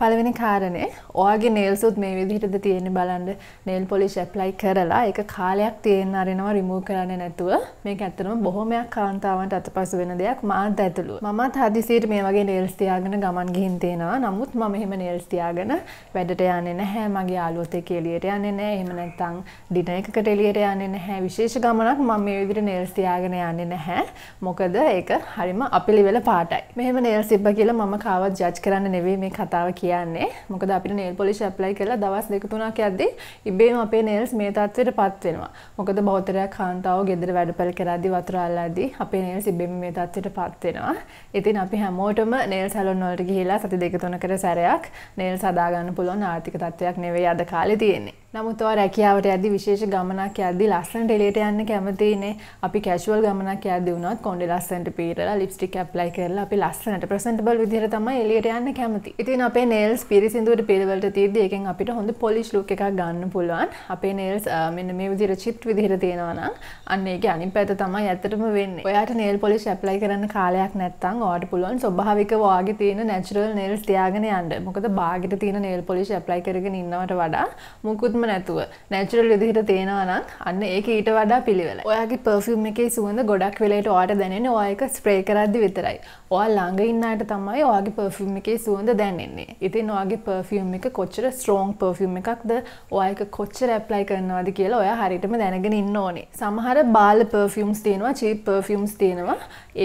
පළවෙනි කාරණේ ඔයාගේ nails උත් මේ විදිහටද තියෙන්නේ බලන්න nail polish apply කරලා ඒක කාලයක් තියෙන්න අරිනවා remove කරන්නේ නැතුව මේක ඇත්තටම බොහොමයක් කාන්තාවන්ට අතපසු වෙන දෙයක් මාත් ඇතුළුව මමත් හදිසියට මේ වගේ nails තියාගෙන ගමන් ගිහින් තේනවා නමුත් මම එහෙම nails තියාගෙන වැඩට යන්නේ නැහැ මගේ යාළුවොත් එක්ක එළියට යන්නේ නැහැ එහෙම නැත්නම් dinner එකකට එළියට යන්නේ නැහැ විශේෂ ගමනක් මම මේ විදිහට nails තියාගෙන යන්නේ නැහැ මොකද ඒක හරිම අපිලිවෙල පාටයි මෙහෙම nails තිබ්බා කියලා මම කාවත් judge කරන්න නෙවෙයි මේ කතාව මොකද අපිට nail polish apply කරලා දවස් දෙක තුනක් යද්දී ඉබේම අපේ nails මේ තත්ත්වයටපත් වෙනවා. මොකද බොහෝතරයක් කාන්තාවෝ ගෙදර වැඩපල කරද්දී වතුර අල්ලද්දී අපේ nails ඉබේම මේ තත්ත්වයටපත් වෙනවා. ඉතින් අපි හැමෝටම nail salon වලට ගිහිලා සති දෙක තුනකට සැරයක් nails හදා ගන්න පුළුවන් ආර්ථික තත්ත්වයක් නෙවෙයි අද කාලේ තියෙන්නේ. නමුත් ඔය රැකියාවට යද්දී විශේෂ ගමනක් යද්දී ලස්සනට එළියට යන්න කැමතිනේ. අපි casual ගමනක් යද්දී වුණත් කොණ්ඩේ ලස්සනට පීරලා lipstick apply කරලා අපි ලස්සනට presentable විදිහට තමයි එළියට යන්න කැමති. ඉතින් අපේ nails පිරිසිදුවට පිළිවෙලට තියද්දී එකෙන් අපිට හොඳ polish look එකක් ගන්න පුළුවන්. අපේ nails මෙන්න මේ විදිහට chipped විදිහට තියෙනවා නම් අන්න ඒකේ අනිත් පැත්ත තමයි ඇත්තටම වෙන්නේ. ඔයාට nail polish apply කරන්න කාලයක් නැත්නම් ඔයාට පුළුවන් ස්වභාවිකව ඔයාගේ තියෙන natural nails තියාගෙන යන්න. මොකද බාගෙට තියෙන nail polish apply කරගෙන ඉන්නවට වඩා මුකුත්ම නැතුව natural විදිහට තියෙනවා නම් අන්න ඒක ඊට වඩා පිළිවෙලයි. ඔයාගේ perfume එකේ සුවඳ ගොඩක් වෙලට ඔයාට දැනෙන්නේ ඔයා ඒක spray කරද්දි විතරයි. ඔයා ළඟ ඉන්න අයට තමයි ඔයාගේ perfume එකේ සුවඳ දැනෙන්නේ. ඉතින් ඔයාගේ perfume එක කොච්චර strong perfume එකක්ද ඔයා ඒක කොච්චර apply කරනවද කියලා ඔයා හරියටම දැනගෙන ඉන්න ඕනේ. සමහර බාල perfumes තියෙනවා, cheap perfumes තියෙනවා.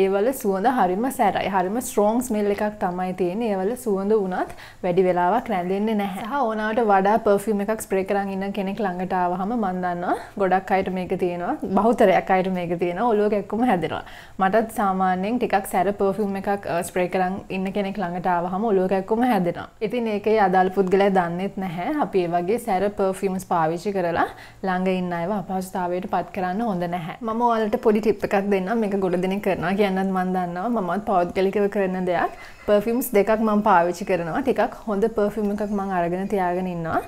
ඒවල සුවඳ හරිම සැරයි. හරිම strong smell එකක් තමයි තියෙන්නේ. ඒවල සුවඳ වුණත් වැඩි වෙලාවක් රැඳෙන්නේ නැහැ. සහ ඕනාවට වඩා perfume එකක් spray කරන් ඉන්න කෙනෙක් ළඟට ආවහම මම දන්නවා ගොඩක් අයට මේක තියෙනවා. බහුතරයක් අයට මේක තියෙනවා. ඔළුව කැක්කම හැදෙනවා. මටත් සාමාන්‍යයෙන් ටිකක් සැර perfume එකක් spray කරන් ඉන්න කෙනෙක් ළඟට ආවහම ඔළුව කැක්කම හැදෙනවා. ඉතින් ඒකේ අදාළ පුද්ගලයා දන්නේත් නැහැ අපි මේ වගේ සැර perfumes පාවිච්චි කරලා ළඟ ඉන්න අයව අපහසුතාවයට පත් කරන්න හොඳ නැහැ. මම ඔයාලට පොඩි ටිප් එකක් දෙන්නම්. මේක ගොඩ දෙනෙක් කරනවා කියනත් මම දන්නවා මමත් පෞද්ගලිකව කරන දෙයක්. perfumes දෙකක් මම පාවිච්චි කරනවා. ටිකක් හොඳ perfume එකක් මම අරගෙන තියාගෙන ඉන්නවා.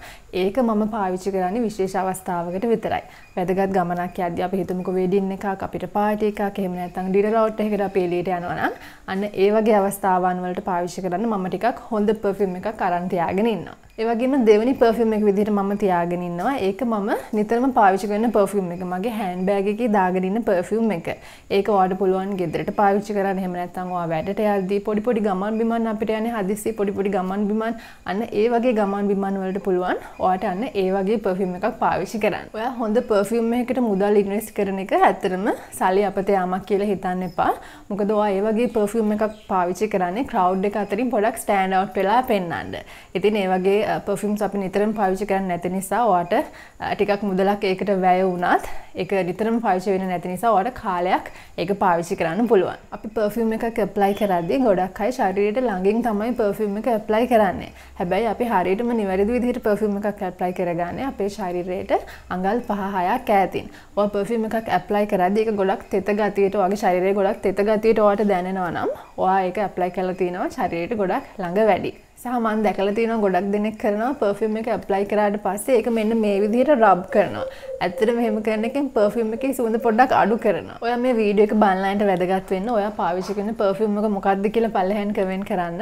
ඒක මම පාවිච්චි කරන්නේ විශේෂ අවස්ථාවකට විතරයි. වැදගත් ගමනක් යද්දී අපි හිතමුකෝ වෙඩින් එකක් අපිට පාටි එකක් එහෙම නැත්නම් ඩිනර් අවුට් එකකට අපි එළියට යනවා නම් අන්න ඒ වගේ අවස්ථාවන් වලට පාවිච්චි කරන්න මම ටිකක් හොඳ perfume එකක් අරන් තියාගෙන ඉන්නවා. ඒ වගේම දෙවෙනි perfume එක විදිහට මම තියාගෙන ඉන්නවා. ඒක මම නිතරම පාවිච්චි කරන perfume එක. මගේ hand bag එකේ දාගෙන ඉන්න perfume එක. ඒක ඔයාට පුළුවන් ගෙදරට පාවිච්චි කරන්න. එහෙම නැත්නම් ඔයා වැඩට යද්දී පොඩි පොඩි ගමන් බිමන් අපිට යන්නේ හදිස්සි පොඩි පොඩි ගමන් බිමන් අන්න ඒ වගේ ගමන් බිමන් වලට පුළුවන් ඔයාට අන්න ඒ වගේ perfume එකක් පාවිච්චි කරන්න. ඔයා හොඳ perfume එකකට මුදල් invest කරන එක ඇත්තටම සල්ලි අපතේ යamak කියලා හිතන්න එපා. මොකද ඔයා ඒ වගේ perfume එකක් පාවිච්චි කරන්නේ crowd එක අතරින් පොඩක් stand out වෙලා පෙන්වන්න. ඉතින් ඒ වගේ perfumes අපි නිතරම පාවිච්චි කරන්නේ නැති නිසා ඔයාට ටිකක් මුදලක් ඒකට වැය වුණත් ඒක නිතරම පාවිච්චි වෙන්නේ නැති නිසා ඔයාට කාලයක් ඒක පාවිච්චි කරන්න පුළුවන්. අපි perfume එකක් apply කරද්දී ගොඩක් අය ශරීරයට ළඟින් තමයි perfume එක apply කරන්නේ. හැබැයි අපි හරියටම නිවැරදි විදිහට perfume එකක් apply කරගන්නේ අපේ ශරීරයට අඟල් 5-6ක් ඈතින්. ඔය perfume එකක් apply කරද්දී ඒක ගොඩක් තෙත ගතියට ඔයාගේ ශරීරයේ ගොඩක් තෙත ගතියට ඔයාට දැනෙනවා නම් ඔයා ඒක apply කරලා තිනවා ශරීරයට ගොඩක් ළඟ වැඩි. සහ මම දැකලා තියෙනවා ගොඩක් දෙනෙක් කරනවා perfume එක apply කරාට පස්සේ ඒක මෙන්න මේ විදිහට rub කරනවා. ඇත්තටම එහෙම කරන එකෙන් perfume එකේ සුවඳ පොඩ්ඩක් අඩු කරනවා. ඔයා මේ වීඩියෝ එක බලනයින්ට වැදගත් වෙන්න ඔයා පාවිච්චි කරන perfume එක මොකක්ද කියලා පළවෙන් කමෙන්ට් කරන්න.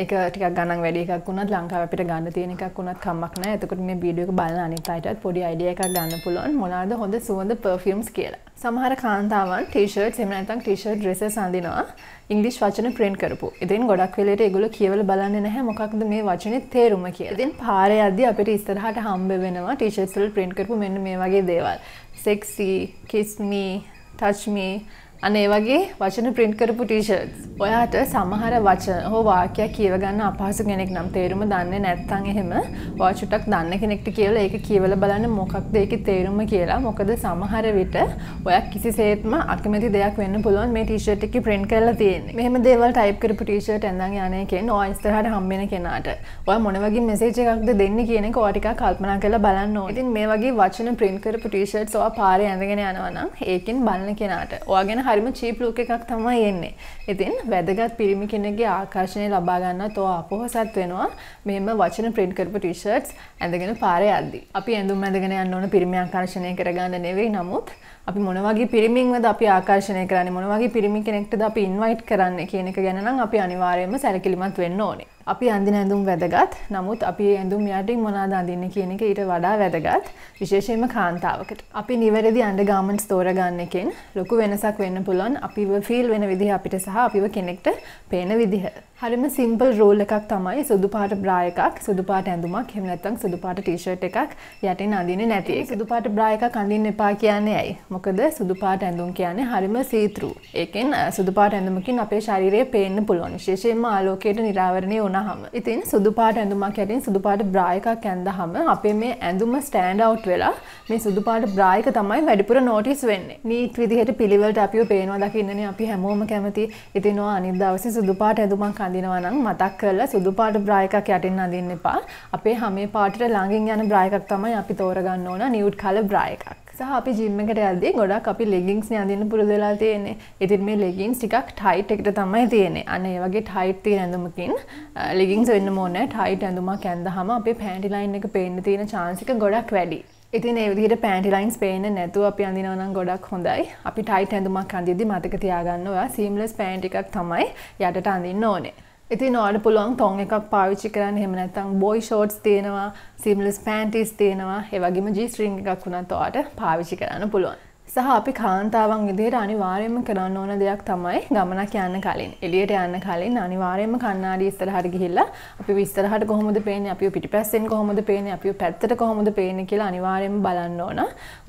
ඒක ටිකක් ගණන් වැඩි එකක් වුණත් ලංකාව අපිට ගන්න තියෙන එකක් වුණත් කමක් නැහැ. එතකොට මේ වීඩියෝ එක බලන අනිත් අයටත් පොඩි idea එකක් ගන්න පුළුවන් මොනවාද හොඳ සුවඳ perfumes කියලා. සමහර කාන්තාවන් t-shirts එහෙම නැත්නම් t-shirt dresses අඳිනවා. ඉංග්‍රීසි වචන print කරපු. ඉතින් ගොඩක් වෙලෙට ඒගොල්ලෝ කියවලා බලන්නේ නැහැ. මොකක්ද මේ වචනේ තේරුම කියලා. ඉතින් පාරේ යද්දී අපිට ඉස්සරහට හම්බ වෙනවා ටී-ෂර්ට්ස් වල print කරපු මෙන්න මේ වගේ දේවල්. sexy, kiss me, touch me අනේ වගේ වචන print කරපු ටී-ෂර්ට්ස්. ඔයාට සමහර වචන හෝ වාක්‍ය කියව ගන්න අපහසු කෙනෙක් නම් තේරුම දන්නේ නැත්නම් එහෙම වාචුටක් දන්න කෙනෙක්ට කියලා ඒක කියවලා බලන්න මොකක්ද ඒකේ තේරුම කියලා. මොකද සමහර විට ඔයා කිසිසේත්ම අකමැති දෙයක් වෙන්න පුළුවන් මේ ටී-ෂර්ට් එකේ print කරලා තියෙන්නේ. මෙහෙම දේවල් type කරපු ටී-ෂර්ට් ඇඳන් යන්නේ කෙනෙක් ඔයා ඉස්සරහට හම්බ වෙන කෙනාට ඔයා මොන වගේ message එකක්ද දෙන්නේ කියන එක ඔයා ටිකක් කල්පනා කරලා බලන්න ඕනේ. ඉතින් මේ වගේ වචන print කරපු ටී-ෂර්ට්ස් ඔයා පාරේ ඇඳගෙන යනවා නම් ඒකෙන් බලන කෙනාට ඔයා ගැන හරිම cheap look එකක් තමයි එන්නේ. ඉතින් වැදගත් පිරිමි කෙනෙක්ගේ ආකර්ෂණය ලබා ගන්නත් ඔය අපොහසත් වෙනවා. මෙහෙම වචන print කරපු ටී-ෂර්ට්ස් ඇඳගෙන පාරේ යද්දී. අපි ඇඳුම් ඇඳගෙන යන්න ඕන පිරිමි ආකර්ෂණය කරගන්න නෙවෙයි. නමුත් අපි මොන වගේ පිරිමින්වද අපි ආකර්ෂණය කරන්නේ මොන වගේ පිරිමි කෙනෙක්ටද අපි invite කරන්නේ කියන එක ගැන නම් අපි අනිවාර්යයෙන්ම සැලකිලිමත් වෙන්න ඕනේ. අපි අඳින ඇඳුම් වැදගත්. නමුත් අපි ඇඳුම් යටින් මොනවාද අඳින්නේ කියන එක ඊට වඩා වැදගත්. විශේෂයෙන්ම කාන්තාවකට. අපි නිවැරදි අndergarments තෝරගන්න එකෙන් ලොකු වෙනසක් වෙන්න පුළුවන්. අපිව feel වෙන විදිහ අපිට සහ අපිව කෙනෙක්ට පේන විදිහ. හරිම simple roll එකක් තමයි සුදු පාට bra එකක්, සුදු පාට ඇඳුමක්, එහෙම නැත්නම් සුදු පාට t-shirt එකක් යටින් අඳින්නේ නැති එක. සුදු පාට bra එකක් අඳින්න එපා කියන්නේ ඇයි? මොකද සුදු පාට ඇඳුම් කියන්නේ හරිම see through. ඒකෙන් සුදු පාට ඇඳුමකින් අපේ ශරීරය පේන්න පුළුවන්. විශේෂයෙන්ම ආලෝකයට නිරාවරණය ඉතින් සුදු පාට ඇඳුමක් යටින් සුදු පාට බ්‍රා එකක් ඇඳහම අපේ මේ ඇඳුම ස්ටෑන්ඩ් අවුට් වෙලා මේ සුදු පාට බ්‍රා එක තමයි වැඩිපුර නෝටිස් වෙන්නේ. නීට් විදිහට පිළිවෙලට අපිව පේනවා දකින්නනේ අපි හැමෝම කැමති. ඉතින් ඔය අනිත් දවසේ සුදු පාට ඇඳුමක් අඳිනවා නම් මතක් කරලා සුදු පාට බ්‍රා එකක් යටින් අඳින්න එපා. අපේ හැමේ පාටට ළඟින් යන බ්‍රා එකක් තමයි අපි තෝරගන්න ඕන නියුඩ් කලර් බ්‍රා එකක්. සහ අපි gym එකට යද්දී ගොඩක් අපි leggings නේ අඳින්න පුරුදු වෙලා තියෙන්නේ. ඉතින් මේ leggings ටිකක් tight එකට තමයි තියෙන්නේ. අන්න ඒ වගේ tight තියෙන ඇඳුමකින් leggings වෙන්න ඕනේ. tight ඇඳුමක් ඇඳහම අපේ panty line එක පේන්න තියෙන chance එක ගොඩක් වැඩි. ඉතින් මේ විදිහට panty lines පේන්නේ නැතුව අපි අඳිනවා නම් ගොඩක් හොඳයි. අපි tight ඇඳුමක් අඳිද්දී මතක තියාගන්න ඔයා seamless pant එකක් තමයි යටට අඳින්න ඕනේ. ඉතින් ඔයාලට පුළුවන් තොන් එකක් පාවිච්චි කරන්න එහෙම නැත්නම් boy shorts තියෙනවා seamless panties තියෙනවා ඒ වගේම G string එකක් උනත් ඔයාලට පාවිච්චි කරන්න පුළුවන්. සහ අපි කාන්තාවන් විදිහට අනිවාර්යයෙන්ම කරන්න ඕන දෙයක් තමයි ගමනක් යන්න කලින් එළියට යන්න කලින් අනිවාර්යයෙන්ම කණ්ණාඩි ඉස්සරහට ගිහිල්ලා අපි ඉස්සරහට කොහොමද පේන්නේ අපිව පිටිපස්සෙන් කොහොමද පේන්නේ අපිව පැත්තට කොහොමද පේන්නේ කියලා අනිවාර්යයෙන්ම බලන්න ඕන.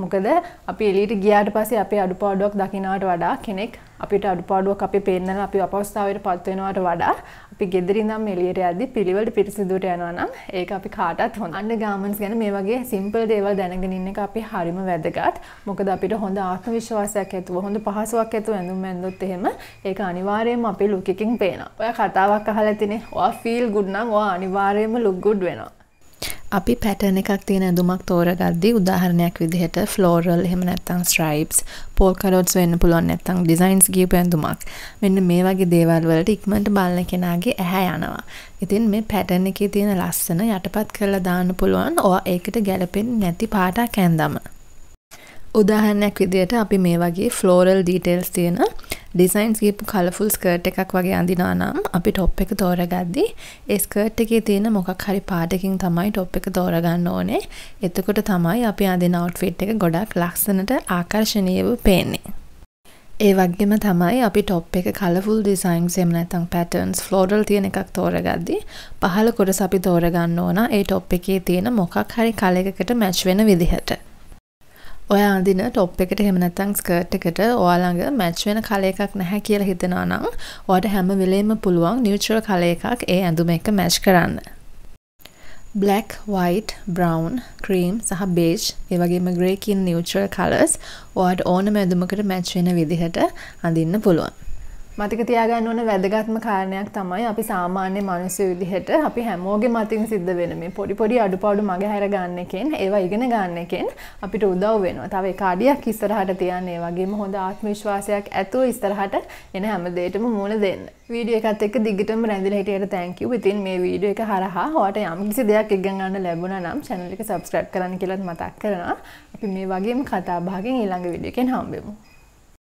මොකද අපි එළියට ගියාට පස්සේ අපේ අඩුපාඩුවක් දකින්නට වඩා කෙනෙක් අපිට අඩුපාඩුවක් අපි පේන්නලා අපි අපහසුතාවයට පත් වෙනවට වඩා අපි ගෙදර ඉඳන් එළියට යද්දී පිළිවෙලට පිරිසිදුට යනවා නම් ඒක අපි කාටවත් හොඳ. අndergarments ගැන මේ වගේ simple දේවල් දැනගෙන ඉන්න එක අපි හරිම වැදගත්. මොකද අපිට හොඳ ආත්ම විශ්වාසයක් ඇතුව හොඳ පහසුවක් ඇතුව ඇඳුම් ඇඳුත් එහෙම ඒක අනිවාර්යයෙන්ම අපේ look එකකින් පේනවා. ඔයා කතාවක් අහලා තිනේ ඔයා feel good නම් ඔයා අනිවාර්යයෙන්ම look good වෙනවා. අපි pattern එකක් තියෙන ඇඳුමක් තෝරගද්දී උදාහරණයක් විදිහට floral එහෙම නැත්නම් stripes, polka dots වෙන්න පුළුවන් නැත්නම් designs ගියපු ඇඳුමක්. මෙන්න මේ වගේ දේවල් වලට ඉක්මනට බලන කෙනාගේ ඇහැ යනවා. ඉතින් මේ pattern එකේ තියෙන ලස්සන යටපත් කරලා දාන්න පුළුවන් ඔය ඒකට ගැළපෙන්නේ නැති පාටක් ඇඳම. උදාහරණයක් විදිහට අපි මේ වගේ floral details තියෙන designs ගියපු colourful skirt එකක් වගේ අඳිනවා නම් අපි top එක තෝරගද්දී ඒ skirt එකේ තියෙන මොකක් හරි පාටකින් තමයි top එක තෝරගන්න ඕනේ. එතකොට තමයි අපි අඳින outfit එක ගොඩක් ලස්සනට ආකර්ශනීයව පේන්නේ. ඒ වගේම තමයි අපි top එක colourful designs එහෙම නැත්නම් patterns floral තියෙන එකක් තෝරගද්දී පහළ කොටස අපි තෝරගන්න ඕන ඒ top එකේ තියෙන මොකක් හරි කලයකට match වෙන විදිහට. ඔයා අඳින টොප් එකට එහෙම නැත්නම් ස්කර්ට් එකට ඔයා ළඟ මැච් වෙන කලර් එකක් නැහැ කියලා හිතනවා නම් ඔයාට හැම වෙලෙම පුළුවන් නියුට්‍රල් කලර් එකක් ඒ ඇඳුම එක්ක මැච් කරන්න. black, white, brown, cream සහ beige ඒ වගේම grey කියන නියුට්‍රල් කලර්ස් ඔයාට ඕනම ඇඳුමකට මැච් වෙන විදිහට අඳින්න පුළුවන්. මතක තියාගන්න ඕන වැදගත්ම කාරණයක් තමයි අපි සාමාන්‍ය මිනිස්සු විදිහට අපි හැමෝගේ මතින් සිද්ධ වෙන මේ පොඩි පොඩි අඩුපාඩු මගහැර ගන්න එකෙන් ඒවා ඉගෙන ගන්න එකෙන් අපිට උදව් වෙනවා. තව එක අඩියක් ඉස්සරහට තියන්න ඒ වගේම හොඳ ආත්ම විශ්වාසයක් ඇතුව ඉස්සරහට එන හැම දෙයකටම මූණ දෙන්න. වීඩියෝ එකත් එක්ක දිගටම රැඳිලා හිටියට thank you. ඉතින් මේ වීඩියෝ එක හරහා ඔයාලට යම් කිසි දෙයක් ඉගෙන ගන්න ලැබුණා නම් channel එක subscribe කරන්න කියලාත් මතක් කරනවා. අපි මේ වගේම කතා බහකින් ඊළඟ වීඩියෝ එකෙන් හම්බෙමු.